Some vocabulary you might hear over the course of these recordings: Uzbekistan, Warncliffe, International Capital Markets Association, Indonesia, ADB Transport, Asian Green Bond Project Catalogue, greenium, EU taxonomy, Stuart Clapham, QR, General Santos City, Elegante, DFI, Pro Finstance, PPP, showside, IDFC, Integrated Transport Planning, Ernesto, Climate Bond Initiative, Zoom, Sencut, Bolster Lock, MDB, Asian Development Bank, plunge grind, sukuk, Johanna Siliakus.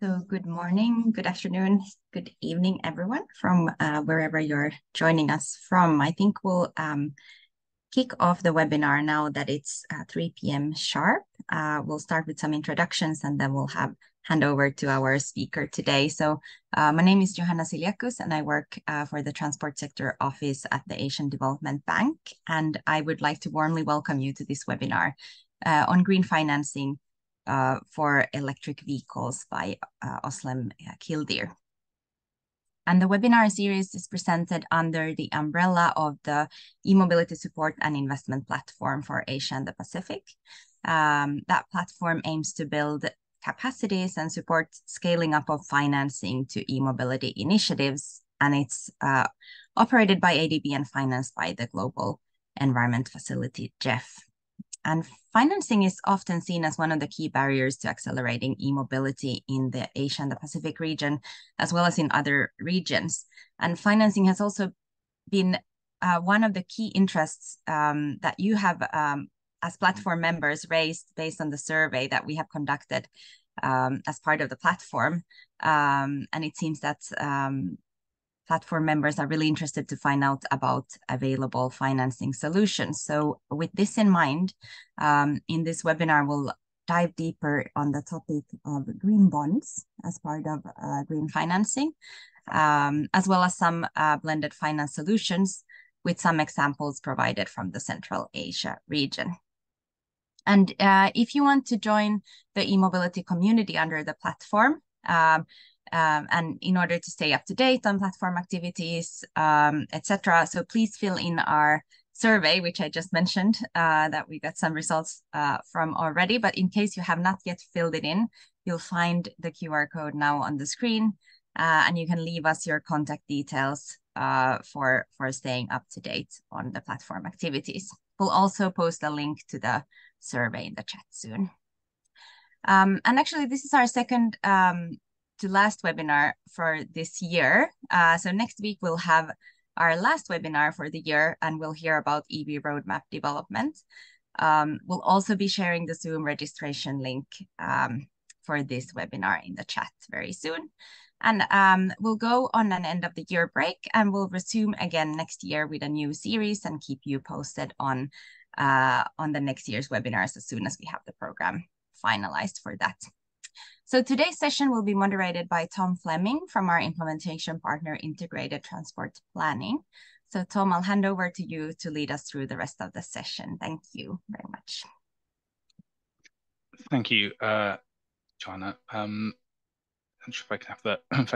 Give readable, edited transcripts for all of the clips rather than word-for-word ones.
So good morning, good afternoon, good evening, everyone, from wherever you're joining us from. I think we'll kick off the webinar now that it's 3 p.m. sharp. We'll start with some introductions and then we'll hand over to our speaker today. So my name is Johanna Siliakus and I work for the Transport Sector Office at the Asian Development Bank. And I would like to warmly welcome you to this webinar on green financing for electric vehicles by Özlem Kıldır. And the webinar series is presented under the umbrella of the e-mobility support and investment platform for Asia and the Pacific. That platform aims to build capacities and support scaling up of financing to e-mobility initiatives, and it's operated by ADB and financed by the Global Environment Facility, GEF. And financing is often seen as one of the key barriers to accelerating e-mobility in the Asia and the Pacific region, as well as in other regions. And financing has also been one of the key interests that you have as platform members raised based on the survey that we have conducted as part of the platform. And it seems that platform members are really interested to find out about available financing solutions. So with this in mind, in this webinar, we'll dive deeper on the topic of green bonds as part of green financing, as well as some blended finance solutions with some examples provided from the Central Asia region. And if you want to join the e-mobility community under the platform, and in order to stay up to date on platform activities, etc. So please fill in our survey, which I just mentioned, that we got some results from already. But in case you have not yet filled it in, you'll find the QR code now on the screen, and you can leave us your contact details for staying up to date on the platform activities. We'll also post a link to the survey in the chat soon. And actually, this is our second to last webinar for this year. So next week we'll have our last webinar for the year and we'll hear about EV roadmap development. We'll also be sharing the Zoom registration link for this webinar in the chat very soon. And we'll go on an end of the year break and we'll resume again next year with a new series and keep you posted on the next year's webinars as soon as we have the program finalized for that. So today's session will be moderated by Tom Fleming from our implementation partner, Integrated Transport Planning. So Tom, I'll hand over to you to lead us through the rest of the session. Thank you very much. Thank you, Johanna. I'm sure if I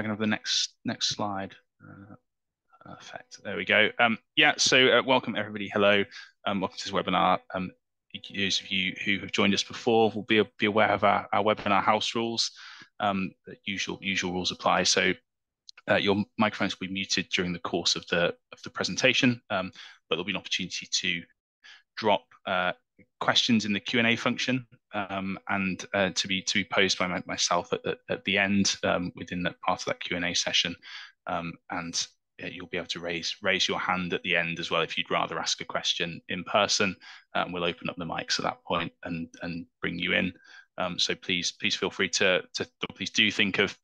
can have the next slide. Perfect. There we go. Yeah. So welcome everybody. Hello. Welcome to this webinar. Those of you who have joined us before will be aware of our webinar house rules. The usual rules apply. So your microphones will be muted during the course of the presentation, but there'll be an opportunity to drop questions in the Q&A function and to be posed by myself at the end within that part of that Q&A session, and you'll be able to raise your hand at the end as well if you'd rather ask a question in person. We'll open up the mics at that point and bring you in. So please feel free to do think of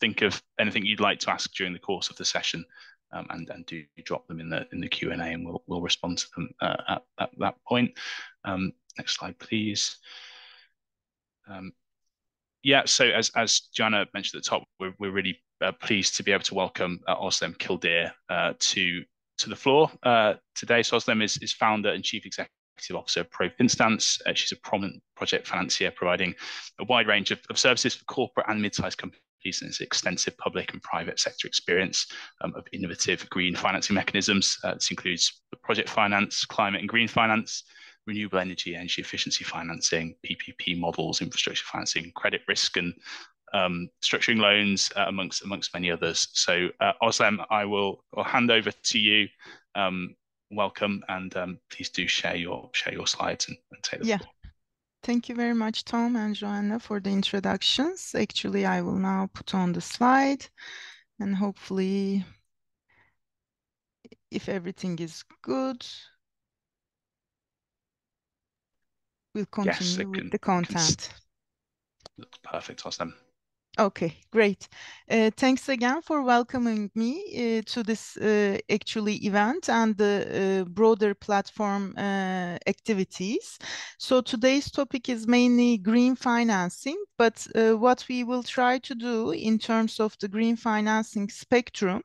anything you'd like to ask during the course of the session, and do drop them in the Q&A, and we'll respond to them at that point. Next slide, please. Yeah, so as Johanna mentioned at the top, we're really pleased to be able to welcome Özlem Kıldır to the floor today. So Özlem is founder and chief executive officer of Pro Finstance. She's a prominent project financier providing a wide range of services for corporate and mid-sized companies, and its extensive public and private sector experience of innovative green financing mechanisms. This includes the project finance, climate and green finance, renewable energy efficiency financing, PPP models, infrastructure financing, credit risk and structuring loans, amongst many others. So Özlem, I'll hand over to you. Welcome, and please do share your slides and take the floor. Thank you very much, Tom and Johanna, for the introductions. Actually, I will now put on the slide, and hopefully, if everything is good, we'll continue with the content. Looks perfect, Özlem. Okay, great. Thanks again for welcoming me to this actually event and the broader platform activities. So today's topic is mainly green financing, but what we will try to do in terms of the green financing spectrum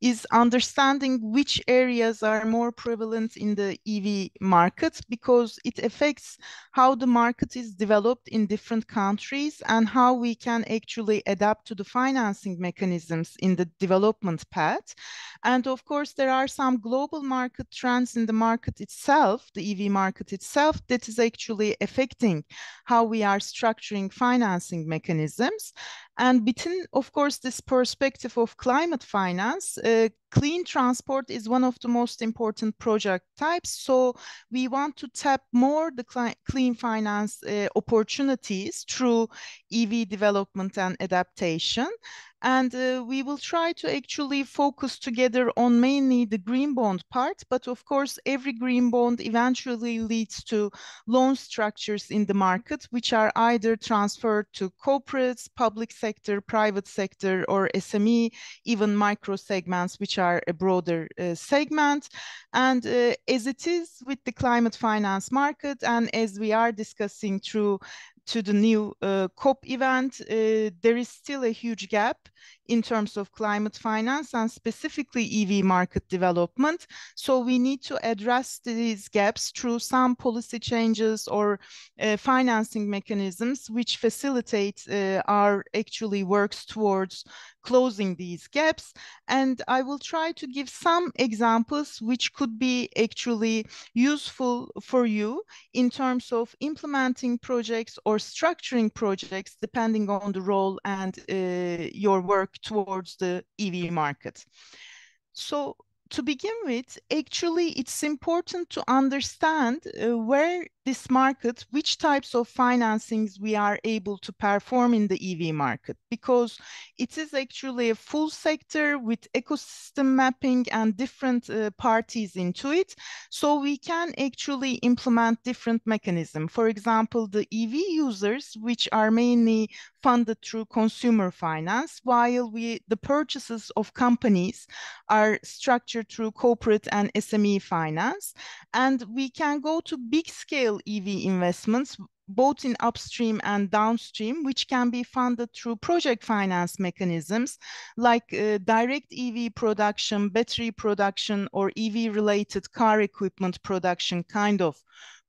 is understanding which areas are more prevalent in the EV market, because it affects how the market is developed in different countries and how we can actually adapt to the financing mechanisms in the development path. And of course, there are some global market trends in the market itself, the EV market itself, that is actually affecting how we are structuring financing mechanisms. And within, of course, this perspective of climate finance, clean transport is one of the most important project types. So we want to tap more the clean finance opportunities through EV development and adaptation. And we will try to actually focus together on mainly the green bond part, but of course, every green bond eventually leads to loan structures in the market, which are either transferred to corporates, public sector, private sector, or SME, even micro segments, which are a broader segment. And as it is with the climate finance market, and as we are discussing through to the new COP event, there is still a huge gap in terms of climate finance and specifically EV market development. So we need to address these gaps through some policy changes or financing mechanisms which facilitate our actually works towards closing these gaps. And I will try to give some examples which could be actually useful for you in terms of implementing projects or structuring projects, depending on the role and your work towards the EV market. So to begin with, actually, it's important to understand where this market, which types of financings we are able to perform in the EV market, because it is actually a full sector with ecosystem mapping and different parties into it. So we can actually implement different mechanisms. For example, the EV users, which are mainly funded through consumer finance, while the purchases of companies are structured through corporate and SME finance. And we can go to big scale EV investments, both in upstream and downstream, which can be funded through project finance mechanisms like direct EV production, battery production, or EV-related car equipment production kind of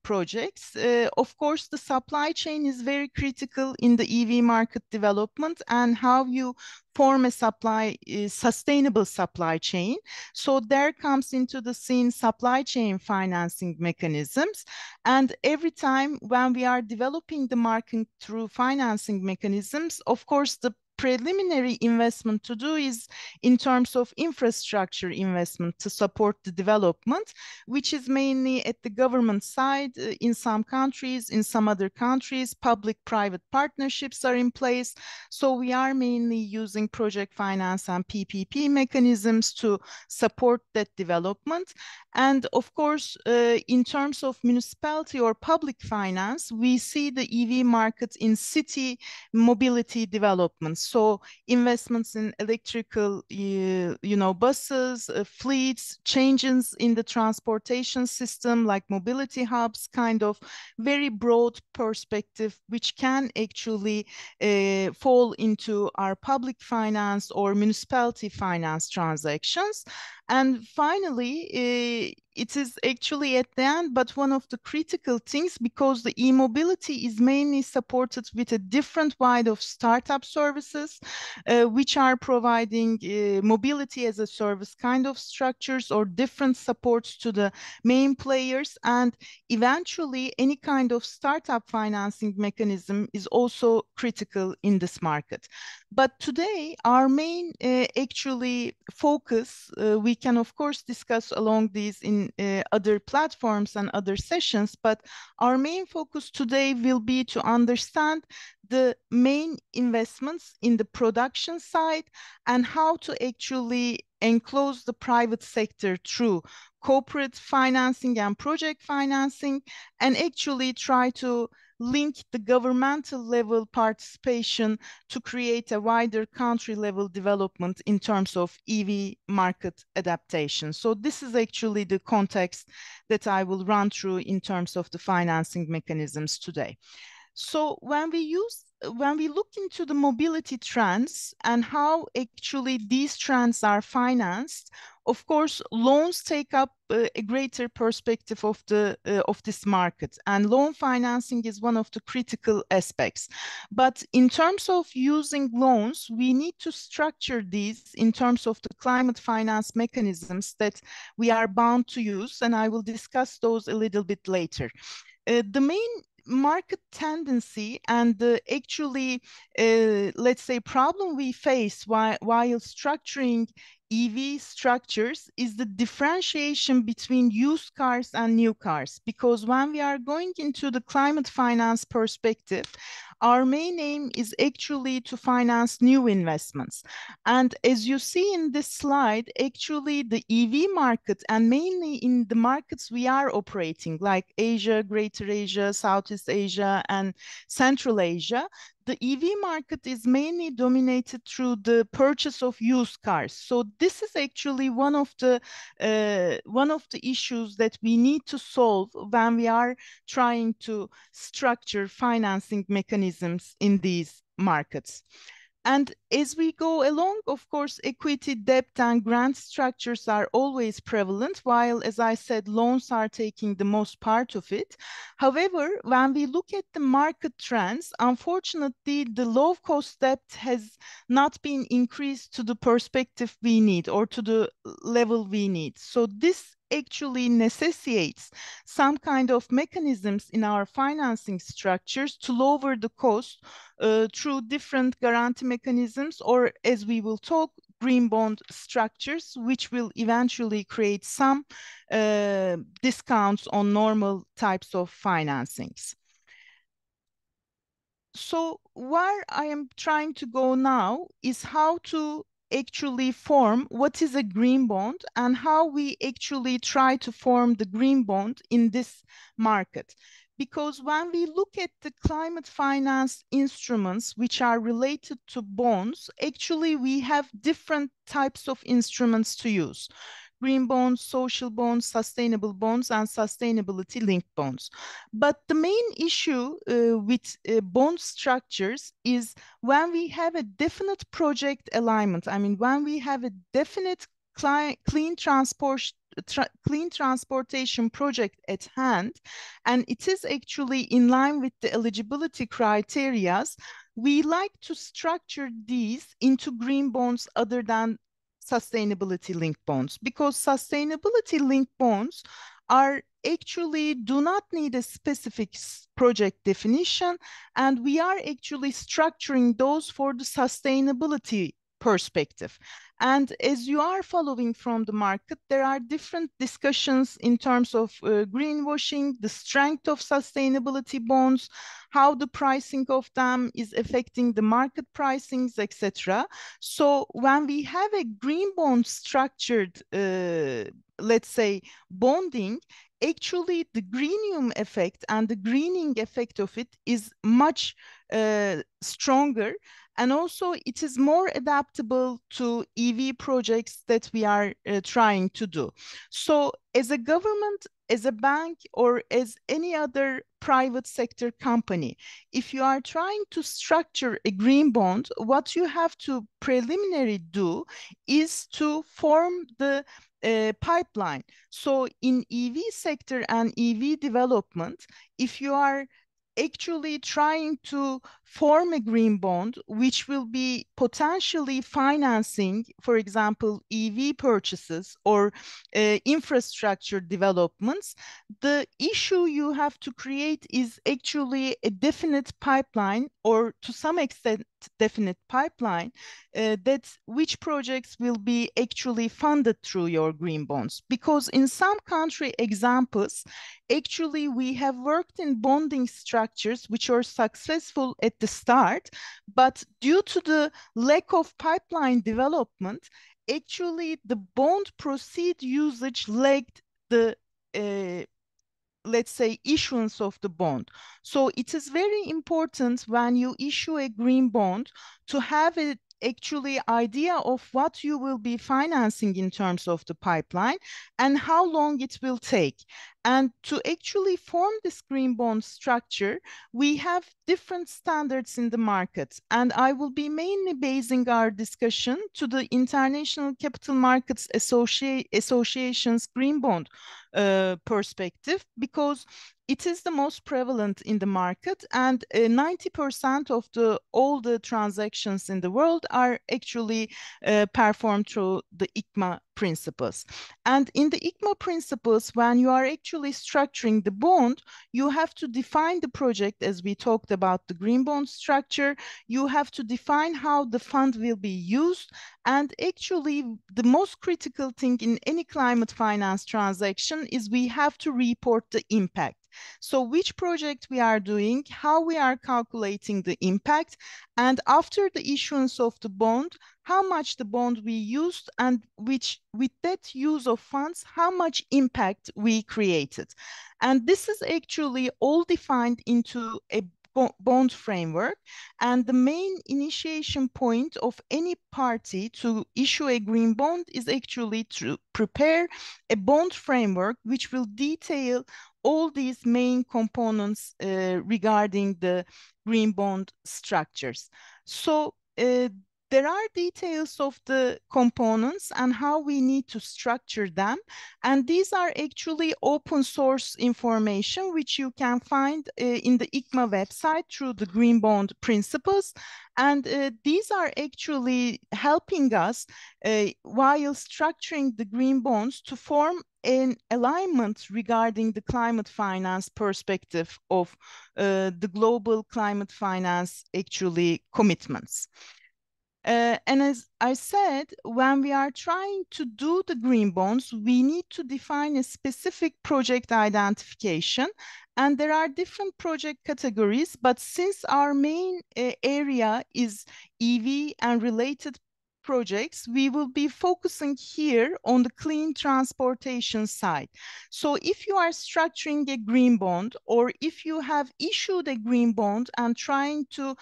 projects. Of course, the supply chain is very critical in the EV market development and how you form a sustainable supply chain. So there comes into the scene supply chain financing mechanisms. And every time when we are developing the market through financing mechanisms, of course, the preliminary investment to do is in terms of infrastructure investment to support the development, which is mainly at the government side in some countries, in some other countries, public-private partnerships are in place. So we are mainly using project finance and PPP mechanisms to support that development. And of course, in terms of municipality or public finance, we see the EV market in city mobility developments. So investments in electrical, buses, fleets, changes in the transportation system like mobility hubs, kind of very broad perspective, which can actually fall into our public finance or municipality finance transactions. And finally, it is actually at the end, but one of the critical things, because the e-mobility is mainly supported with a different wide of startup services, which are providing mobility as a service kind of structures or different supports to the main players. And eventually, any kind of startup financing mechanism is also critical in this market. But today, our main actually focus, we can of course discuss along these in other platforms and other sessions, but our main focus today will be to understand the main investments in the production side and how to actually enclose the private sector through corporate financing and project financing, and actually try to link the governmental level participation to create a wider country level development in terms of EV market adaptation. So this is actually the context that I will run through in terms of the financing mechanisms today. So when we look into the mobility trends and how actually these trends are financed, of course, loans take up a greater perspective of the of this market, and loan financing is one of the critical aspects. But in terms of using loans, we need to structure these in terms of the climate finance mechanisms that we are bound to use, and I will discuss those a little bit later. The main market tendency and the actually, let's say, problem we face while structuring EV structures is the differentiation between used cars and new cars. Because when we are going into the climate finance perspective, our main aim is actually to finance new investments. And as you see in this slide, actually the EV market, and mainly in the markets we are operating, like Asia, Greater Asia, Southeast Asia, and Central Asia, the EV market is mainly dominated through the purchase of used cars. So this is actually one of the issues that we need to solve when we are trying to structure financing mechanisms in these markets. And as we go along, of course, equity, debt, and grant structures are always prevalent, while, as I said, loans are taking the most part of it. However, when we look at the market trends, unfortunately, the low-cost debt has not been increased to the perspective we need or to the level we need. So this actually necessitates some kind of mechanisms in our financing structures to lower the cost through different guarantee mechanisms, or, as we will talk, green bond structures, which will eventually create some discounts on normal types of financings. So where I am trying to go now is how to actually form what is a green bond and how we actually try to form the green bond in this market. Because when we look at the climate finance instruments which are related to bonds, actually we have different types of instruments to use. Green bonds, social bonds, sustainable bonds, and sustainability-linked bonds. But the main issue with bond structures is when we have a definite project alignment. I mean, when we have a definite clean transportation project at hand, and it is actually in line with the eligibility criteria, we like to structure these into green bonds other than sustainability-linked bonds, because sustainability-linked bonds are actually do not need a specific project definition, and we are actually structuring those for the sustainability perspective. And as you are following from the market, there are different discussions in terms of greenwashing, the strength of sustainability bonds, how the pricing of them is affecting the market pricings, etc. So when we have a green bond structured, let's say, bonding, actually the greenium effect and the greening effect of it is much stronger, and also it is more adaptable to EV projects that we are trying to do. So as a government, as a bank, or as any other private sector company, if you are trying to structure a green bond, what you have to preliminarily do is to form the pipeline. So in EV sector and EV development, if you are actually trying to form a green bond, which will be potentially financing, for example, EV purchases or infrastructure developments, the issue you have to create is actually a definite pipeline, or to some extent definite pipeline, that's which projects will be actually funded through your green bonds. Because in some country examples, actually we have worked in bonding structures which are successful at the start, but due to the lack of pipeline development, actually the bond proceed usage lagged the let's say issuance of the bond. So it is very important when you issue a green bond to have an actually idea of what you will be financing in terms of the pipeline and how long it will take. And to actually form this green bond structure, we have different standards in the market. And I will be mainly basing our discussion to the International Capital Markets Association's green bond perspective, because it is the most prevalent in the market, and 90% of all the transactions in the world are actually performed through the ICMA principles. And in the ICMA principles, when you are actually structuring the bond, you have to define the project, as we talked about the green bond structure. You have to define how the fund will be used. And actually, the most critical thing in any climate finance transaction is we have to report the impact. So which project we are doing, how we are calculating the impact, and after the issuance of the bond, how much the bond we used, and which with that use of funds, how much impact we created. And this is actually all defined into a bond framework, and the main initiation point of any party to issue a green bond is actually to prepare a bond framework which will detail all these main components regarding the green bond structures. So there are details of the components and how we need to structure them. And these are actually open source information, which you can find in the ICMA website through the Green Bond Principles. And these are actually helping us while structuring the green bonds to form an alignment regarding the climate finance perspective of the global climate finance actually commitments. And as I said, when we are trying to do the green bonds, we need to define a specific project identification. And there are different project categories, but since our main area is EV and related projects, we will be focusing here on the clean transportation side. So if you are structuring a green bond, or if you have issued a green bond and trying to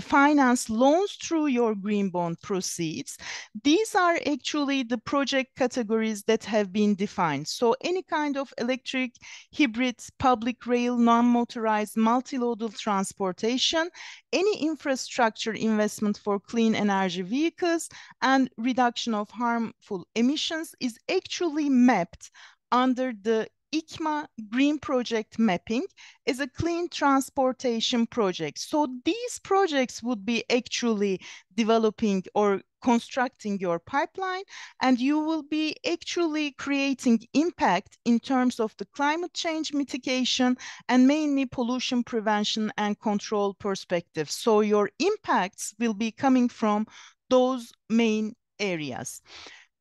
finance loans through your green bond proceeds, these are actually the project categories that have been defined. So any kind of electric, hybrid, public rail, non-motorized, multimodal transportation, any infrastructure investment for clean energy vehicles, and reduction of harmful emissions is actually mapped under the ICMA Green Project Mapping as a clean transportation project. So these projects would be actually developing or constructing your pipeline, and you will be actually creating impact in terms of the climate change mitigation and mainly pollution prevention and control perspective. So your impacts will be coming from those main areas.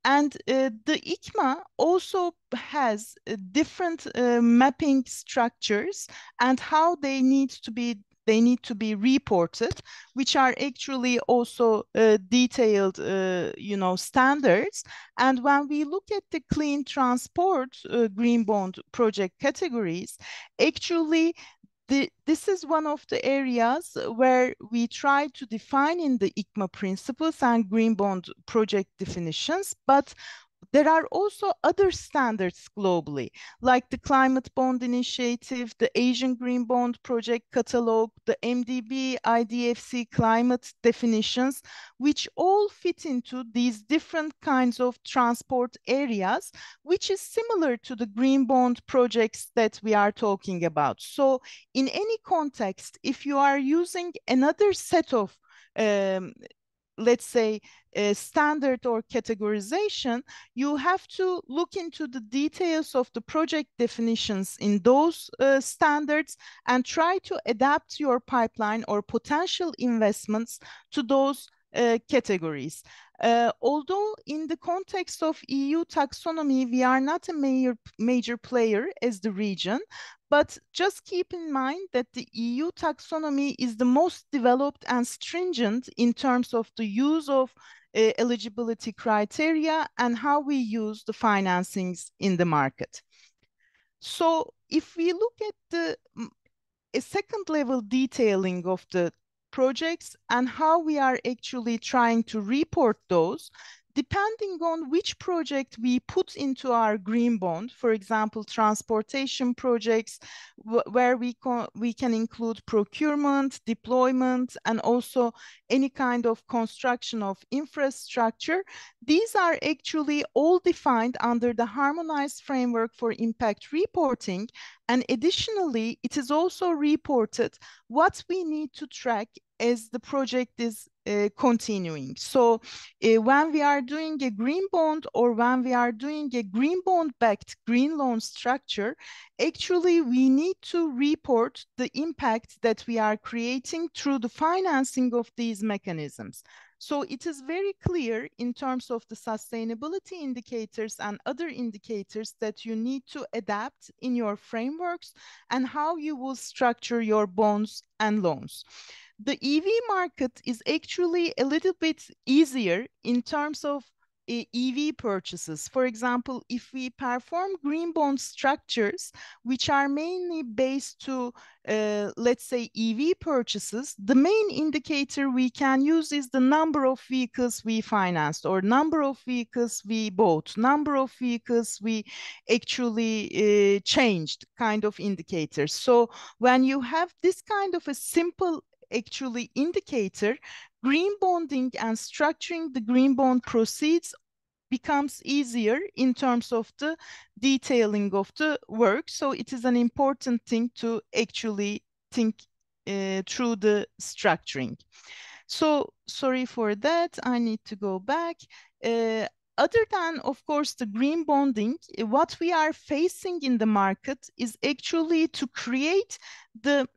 And the ICMA also has different mapping structures and how they need to be reported, which are actually also detailed, standards. And when we look at the clean transport green bond project categories, actually, this is one of the areas where we try to define in the ICMA principles and green bond project definitions, but there are also other standards globally, like the Climate Bond Initiative, the Asian Green Bond Project Catalogue, the MDB, IDFC climate definitions, which all fit into these different kinds of transport areas, which is similar to the green bond projects that we are talking about. So in any context, if you are using another set of let's say, standard or categorization, you have to look into the details of the project definitions in those standards and try to adapt your pipeline or potential investments to those categories. Although in the context of EU taxonomy, we are not a major player as the region, but just keep in mind that the EU taxonomy is the most developed and stringent in terms of the use of eligibility criteria and how we use the financings in the market. So if we look at the second level detailing of the projects and how we are actually trying to report those, depending on which project we put into our green bond, for example, transportation projects, where we can include procurement, deployment, and also any kind of construction of infrastructure. These are actually all defined under the harmonized framework for impact reporting. And additionally, it is also reported what we need to track as the project is continuing. So when we are doing a green bond or when we are doing a green bond backed green loan structure, actually we need to report the impact that we are creating through the financing of these mechanisms. So it is very clear in terms of the sustainability indicators and other indicators that you need to adapt in your frameworks and how you will structure your bonds and loans. The EV market is actually a little bit easier in terms of EV purchases. For example, if we perform green bond structures, which are mainly based to, let's say, EV purchases, the main indicator we can use is the number of vehicles we financed or number of vehicles we bought, number of vehicles we actually changed kind of indicators. So when you have this kind of a simple actually indicator, green bonding and structuring the green bond proceeds becomes easier in terms of the detailing of the work. So it is an important thing to actually think through the structuring. So sorry for that, I need to go back. Other than, of course, the green bonding, what we are facing in the market is actually to create the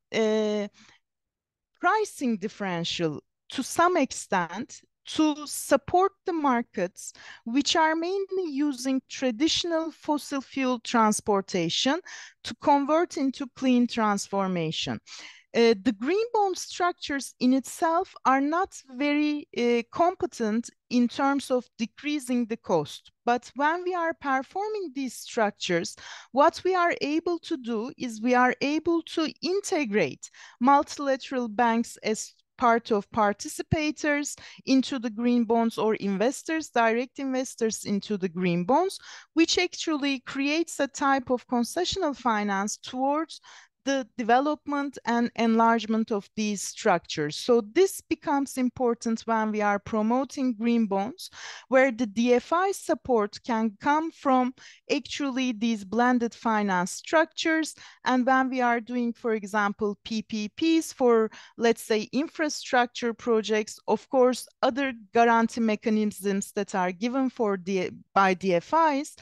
pricing differential to some extent to support the markets which are mainly using traditional fossil fuel transportation to convert into clean transformation. The green bond structures in itself are not very competent in terms of decreasing the cost. But when we are performing these structures, what we are able to do is we are able to integrate multilateral banks as part of participators into the green bonds or investors, direct investors into the green bonds, which actually creates a type of concessional finance towards the development and enlargement of these structures. So this becomes important when we are promoting green bonds, where the DFI support can come from actually these blended finance structures. And when we are doing, for example, PPPs for, let's say, infrastructure projects, of course, other guarantee mechanisms that are given for by DFIs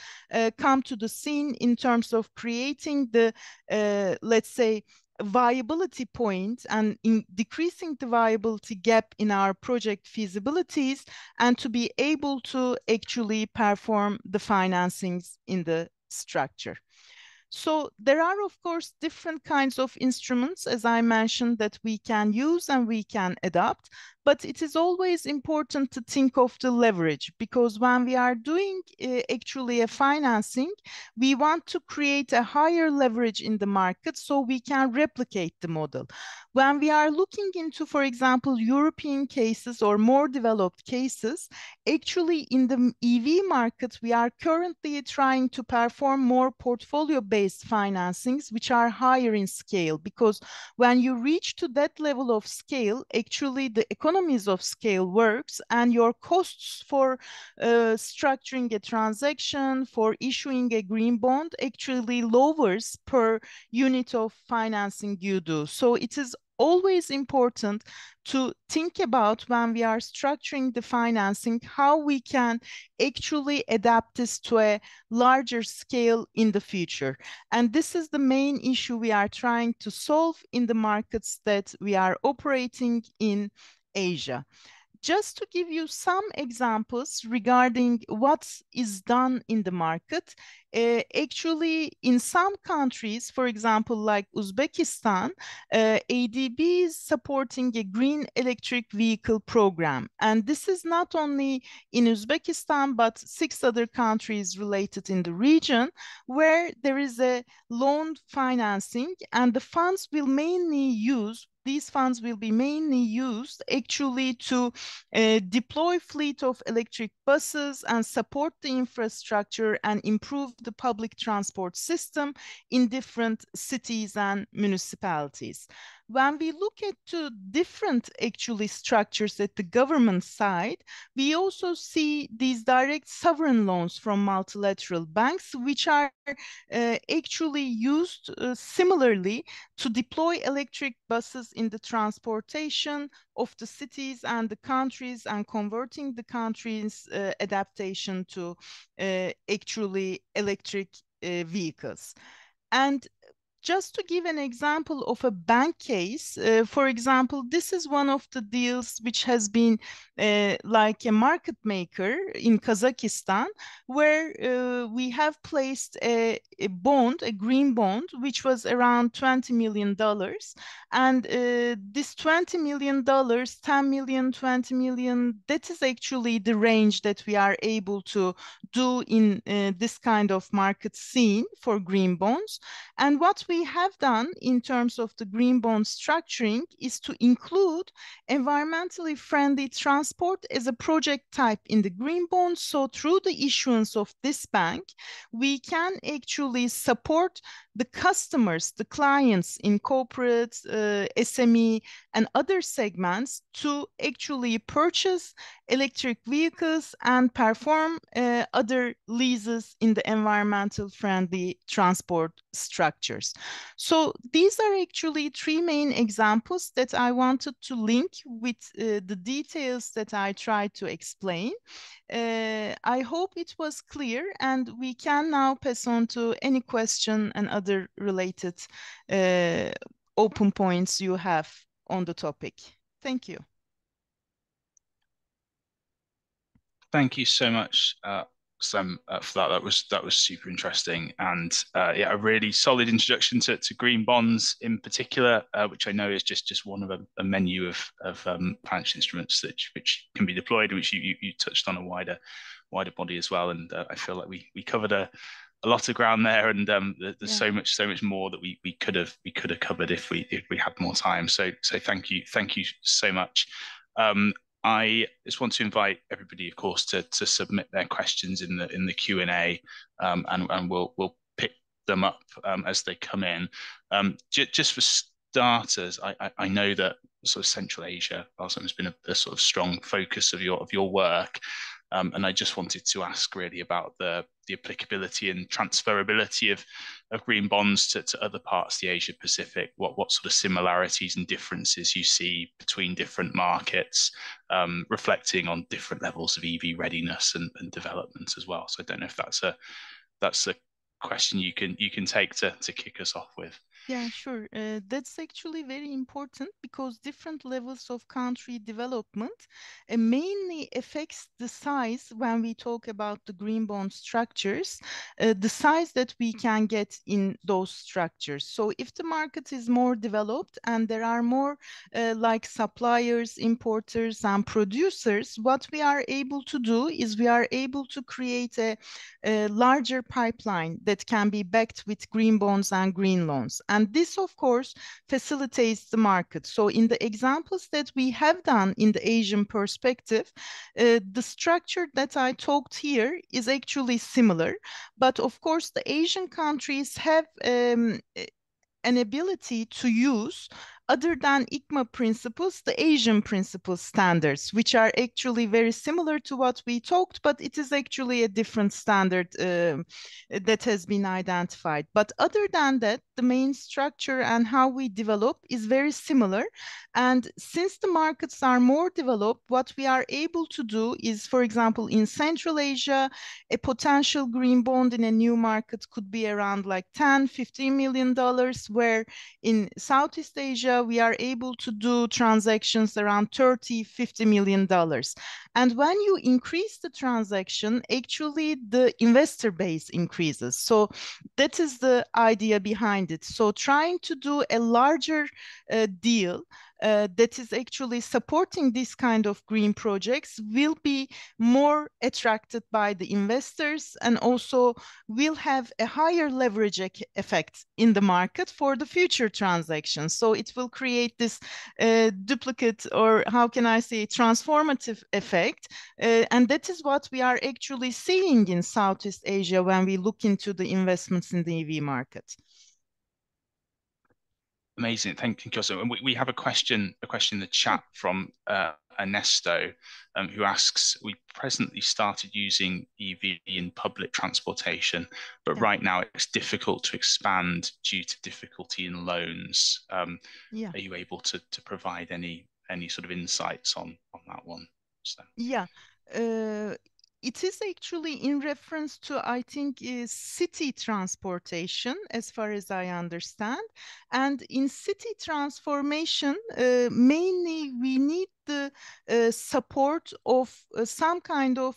come to the scene in terms of creating the, let's say, viability point and in decreasing the viability gap in our project feasibilities and to be able to actually perform the financings in the structure. So there are, of course, different kinds of instruments, as I mentioned, that we can use and we can adopt, but it is always important to think of the leverage, because when we are doing actually a financing, we want to create a higher leverage in the market so we can replicate the model. When we are looking into, for example, European cases or more developed cases, actually in the EV market, we are currently trying to perform more portfolio-based financings, which are higher in scale, because when you reach to that level of scale, actually the economies of scale works and your costs for structuring a transaction, for issuing a green bond, actually lowers per unit of financing you do. So it is always important to think about when we are structuring the financing, how we can actually adapt this to a larger scale in the future. And this is the main issue we are trying to solve in the markets that we are operating in Asia. Just to give you some examples regarding what is done in the market, actually in some countries, for example, like Uzbekistan, ADB is supporting a green electric vehicle program. And this is not only in Uzbekistan, but 6 other countries related in the region where there is a loan financing, and the funds will mainly use These funds will be mainly used actually to deploy fleet of electric buses and support the infrastructure and improve the public transport system in different cities and municipalities. When we look at two different actually structures at the government side, we also see these direct sovereign loans from multilateral banks, which are actually used similarly to deploy electric buses in the transportation of the cities and the countries, and converting the countries' adaptation to actually electric vehicles. And just to give an example of a bank case, for example, this is one of the deals which has been like a market maker in Kazakhstan, where we have placed a bond, a green bond, which was around $20 million. And this $20 million, $10 million, $20 million, that is actually the range that we are able to do in this kind of market scene for green bonds. And what we have done in terms of the green bond structuring is to include environmentally friendly transport as a project type in the green bond. So through the issuance of this bank, we can actually support the customers, the clients in corporate, SME and other segments to actually purchase electric vehicles and perform other leases in the environmental friendly transport structures. So these are actually 3 main examples that I wanted to link with the details that I tried to explain. I hope it was clear, and we can now pass on to any question and other related open points you have on the topic. Thank you. Thank you so much, Özlem, for that. That was super interesting, and yeah, a really solid introduction to green bonds in particular, which I know is just one of a menu of financial instruments that which can be deployed, and which you touched on a wider body as well. And I feel like we covered a lot of ground there, and there's yeah, so much more that we could have covered if we had more time. So thank you so much. I just want to invite everybody, of course, to submit their questions in the Q&A, and we'll pick them up as they come in. Just for starters, I know that sort of Central Asia has been a sort of strong focus of your work, and I just wanted to ask really about the applicability and transferability of green bonds to other parts of the Asia Pacific, what sort of similarities and differences you see between different markets, reflecting on different levels of EV readiness and development as well. So I don't know if that's a question you can take to kick us off with. Yeah, sure. That's actually very important, because different levels of country development mainly affects the size when we talk about the green bond structures, the size that we can get in those structures. So if the market is more developed and there are more like suppliers, importers and producers, what we are able to do is we are able to create a larger pipeline that can be backed with green bonds and green loans. And this, of course, facilitates the market. So in the examples that we have done in the Asian perspective, the structure that I talked here is actually similar. But of course, the Asian countries have an ability to use Other than ICMA principles, the Asian principle standards, which are actually very similar to what we talked, but it is actually a different standard that has been identified. But other than that, the main structure and how we develop is very similar. And since the markets are more developed, what we are able to do is, for example, in Central Asia, a potential green bond in a new market could be around like $10–15 million, where in Southeast Asia, we are able to do transactions around $30–50 million. And when you increase the transaction, actually the investor base increases. So that is the idea behind it. So trying to do a larger deal that is actually supporting this kind of green projects will be more attracted by the investors and also will have a higher leverage effect in the market for the future transactions. So it will create this duplicate, or how can I say, transformative effect. And that is what we are actually seeing in Southeast Asia when we look into the investments in the EV market. Amazing, thank you, Kyoso. And we have a question in the chat from Ernesto, who asks, we presently started using EV in public transportation, but yeah, right now it's difficult to expand due to difficulty in loans. Are you able to provide any sort of insights on that one? So. Yeah. It is actually in reference to, I think, city transportation, as far as I understand. And in city transformation, mainly we need the support of some kind of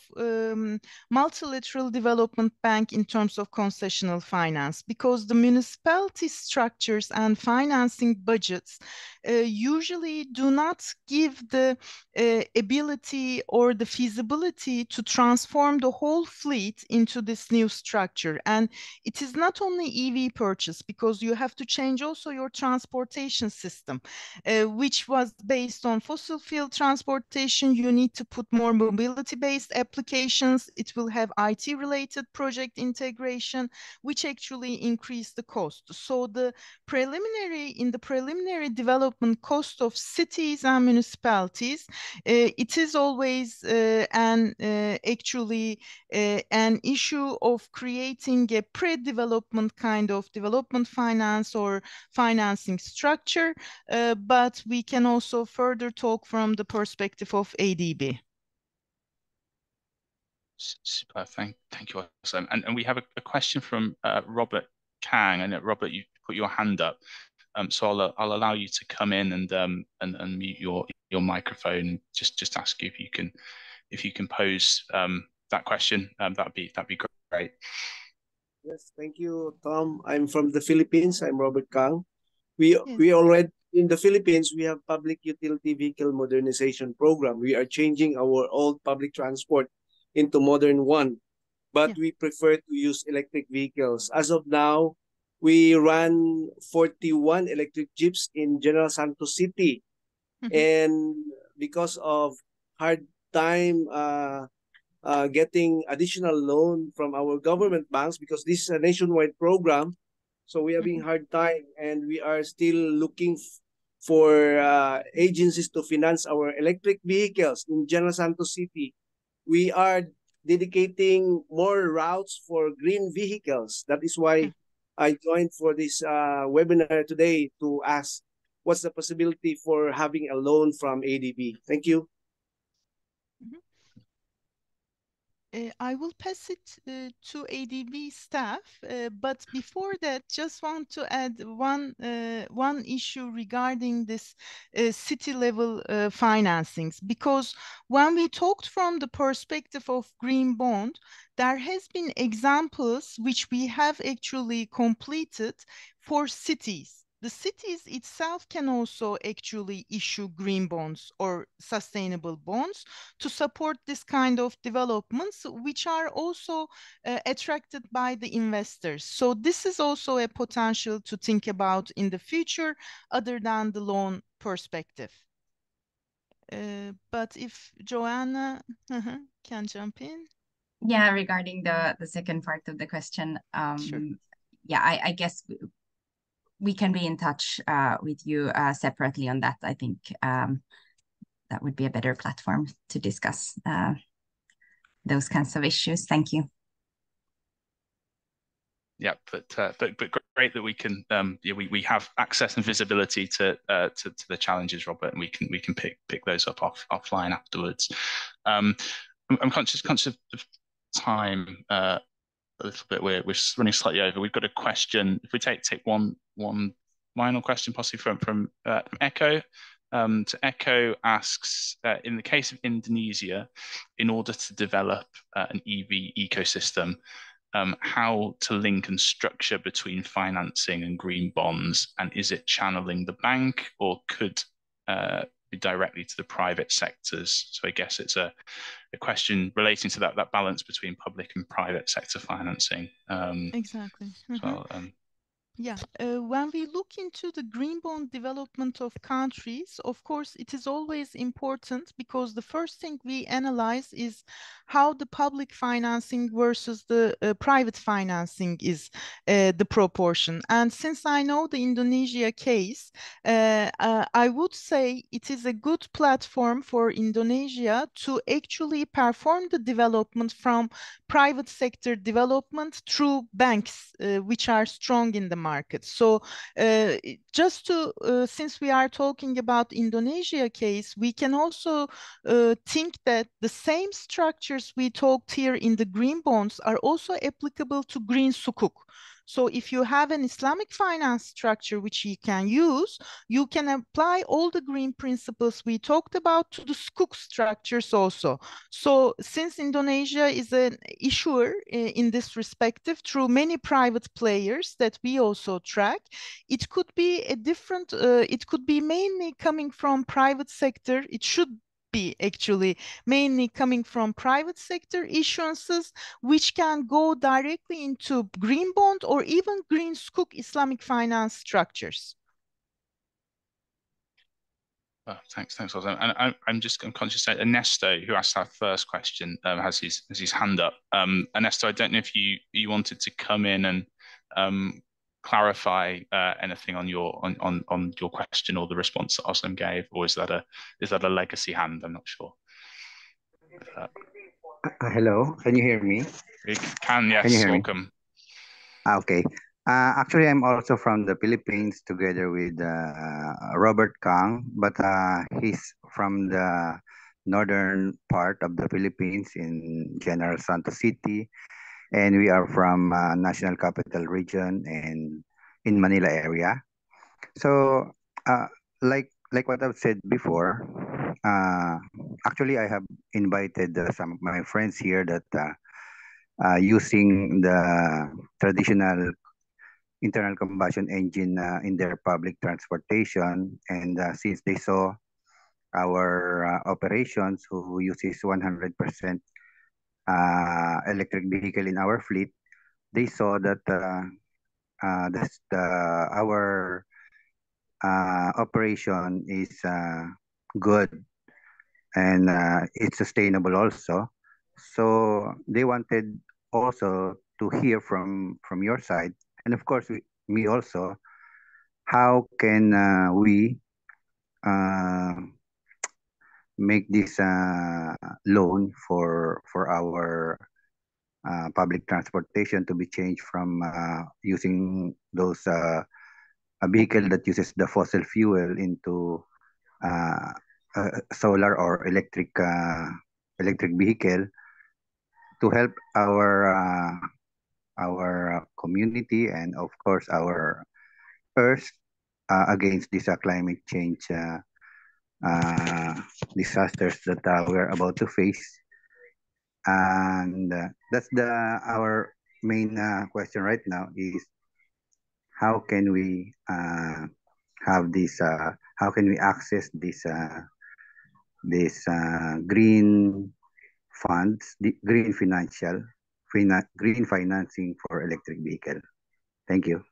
multilateral development bank in terms of concessional finance, because the municipality structures and financing budgets usually do not give the ability or the feasibility to transform the whole fleet into this new structure. And it is not only EV purchase, because you have to change also your transportation system, which was based on fossil fuel transportation. You need to put more mobility-based applications. It will have IT-related project integration, which actually increase the cost. So the preliminary, in the preliminary development cost of cities and municipalities, it is always an issue of creating a pre-development kind of development finance or financing structure, but we can also further talk from the perspective of ADB. Super, thank you, Özlem. And we have a question from Robert Kang, and Robert, you put your hand up, so I'll allow you to come in and mute your microphone and just ask you if you can pose that question. That'd be great. Yes, thank you, Tom. I'm from the Philippines. I'm Robert Kang. We already. In the Philippines, we have public utility vehicle modernization program. We are changing our old public transport into modern one, but we prefer to use electric vehicles. As of now, we run 41 electric jeeps in General Santos City. And because of hard time getting additional loan from our government banks, because this is a nationwide program, so we are having hard time, and we are still looking for agencies to finance our electric vehicles in General Santos City. We are dedicating more routes for green vehicles. That is why I joined for this webinar today, to ask what's the possibility for having a loan from ADB. Thank you. I will pass it to ADB staff, but before that, just want to add one issue regarding this city-level financings, because when we talked from the perspective of green bond, there has been examples which we have actually completed for cities. The cities itself can also actually issue green bonds or sustainable bonds to support this kind of developments, which are also attracted by the investors. So this is also a potential to think about in the future, other than the loan perspective. But if Johanna can jump in. Yeah, regarding the second part of the question. Sure. Yeah, I guess we can be in touch with you separately on that. I think that would be a better platform to discuss those kinds of issues. Thank you. Yeah, but great that we can yeah, we have access and visibility to the challenges, Robert, and we can pick those up offline afterwards. I'm conscious of time a little bit. We're running slightly over. We've got a question. If we take one final question, possibly from Echo. So Echo asks, in the case of Indonesia, in order to develop an EV ecosystem, how to link and structure between financing and green bonds, and is it channeling the bank or could be directly to the private sectors? So I guess it's a question relating to that balance between public and private sector financing. Exactly. Mm-hmm. So, yeah, when we look into the green bond development of countries, of course, it is always important because the first thing we analyze is how the public financing versus the private financing is the proportion. And since I know the Indonesia case, I would say it is a good platform for Indonesia to actually perform the development from private sector development through banks, which are strong in the market. So just to, since we are talking about Indonesia case, we can also think that the same structures we talked here in the green bonds are also applicable to green sukuk. So if you have an Islamic finance structure which you can use, you can apply all the green principles we talked about to the sukuk structures also. So since Indonesia is an issuer in this respective through many private players that we also track, it could be a different, it could be mainly coming from private sector. It should actually mainly coming from private sector issuances, which can go directly into green bond or even green sukuk Islamic finance structures. Well, thanks, Özlem. And I'm conscious that Ernesto, who asked our first question, has his hand up. Ernesto, I don't know if you wanted to come in and clarify anything on your on your question or the response that Özlem gave, or is that a legacy hand? I'm not sure. Hello, can you hear me? You can, yes. Can you hear Welcome. Me? Okay. Actually, I'm also from the Philippines together with Robert Kang, but he's from the northern part of the Philippines in General Santos City. And we are from National Capital Region and in Manila area. So like what I've said before, actually I have invited some of my friends here that using the traditional internal combustion engine in their public transportation. And since they saw our operations who uses 100% electric vehicle in our fleet, they saw that our operation is good and it's sustainable also. So they wanted also to hear from your side, and of course me also, how can we make this loan for our public transportation to be changed from using those a vehicle that uses the fossil fuel into solar or electric vehicle to help our community and of course our Earth against this climate change disasters that we're about to face. And that's our main question right now is how can we have this, how can we access this green funds, the green financing for electric vehicle. Thank you.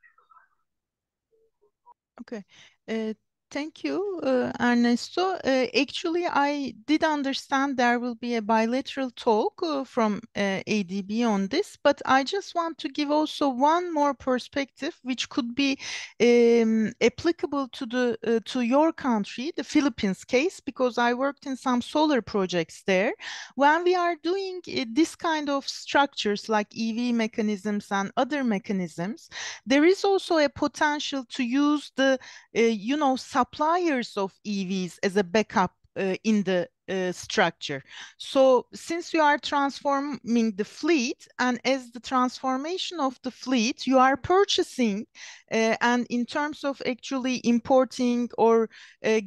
Okay. Thank you, Ernesto. Actually, I did understand there will be a bilateral talk from ADB on this, but I just want to give also one more perspective, which could be applicable to the to your country, the Philippines case, because I worked in some solar projects there. When we are doing this kind of structures like EV mechanisms and other mechanisms, there is also a potential to use the, you know, suppliers of EVs as a backup in the structure. So since you are transforming the fleet, and as the transformation of the fleet, you are purchasing and in terms of actually importing or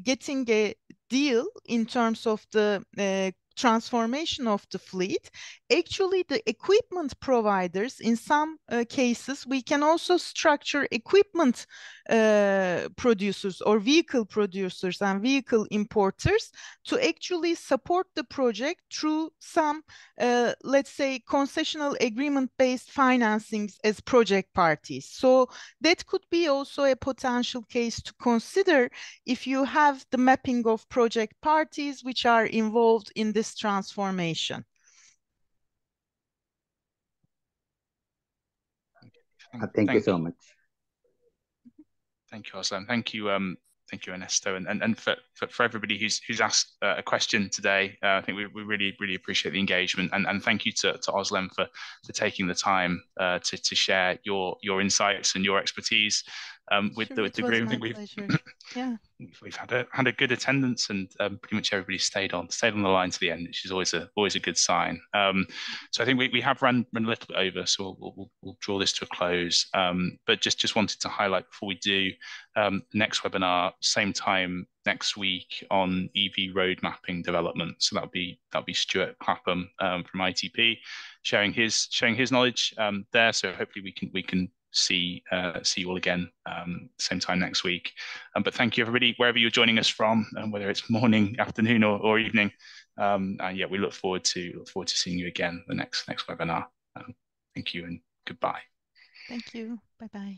getting a deal in terms of the transformation of the fleet, actually the equipment providers, in some cases, we can also structure equipment producers or vehicle producers and vehicle importers to actually support the project through some, let's say, concessional agreement-based financings as project parties. So that could be also a potential case to consider if you have the mapping of project parties which are involved in this transformation. Thank you so much. Thank you, Özlem. Thank you, Ernesto, and for everybody who's asked a question today. I think we really appreciate the engagement, and thank you to Özlem for taking the time to share your insights and your expertise with the group. I think we've had a good attendance, and pretty much everybody stayed on the line to the end, which is always a good sign. So I think we have run a little bit over, so we'll draw this to a close. But just wanted to highlight before we do, next webinar, same time next week, on EV road mapping development. So that'll be Stuart Clapham from ITP sharing his knowledge there. So hopefully we can see you all again same time next week. But thank you everybody, wherever you're joining us from, whether it's morning, afternoon, or evening. And yeah, we look forward to seeing you again the next webinar. Thank you and goodbye. Thank you. Bye bye.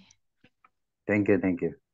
Thank you.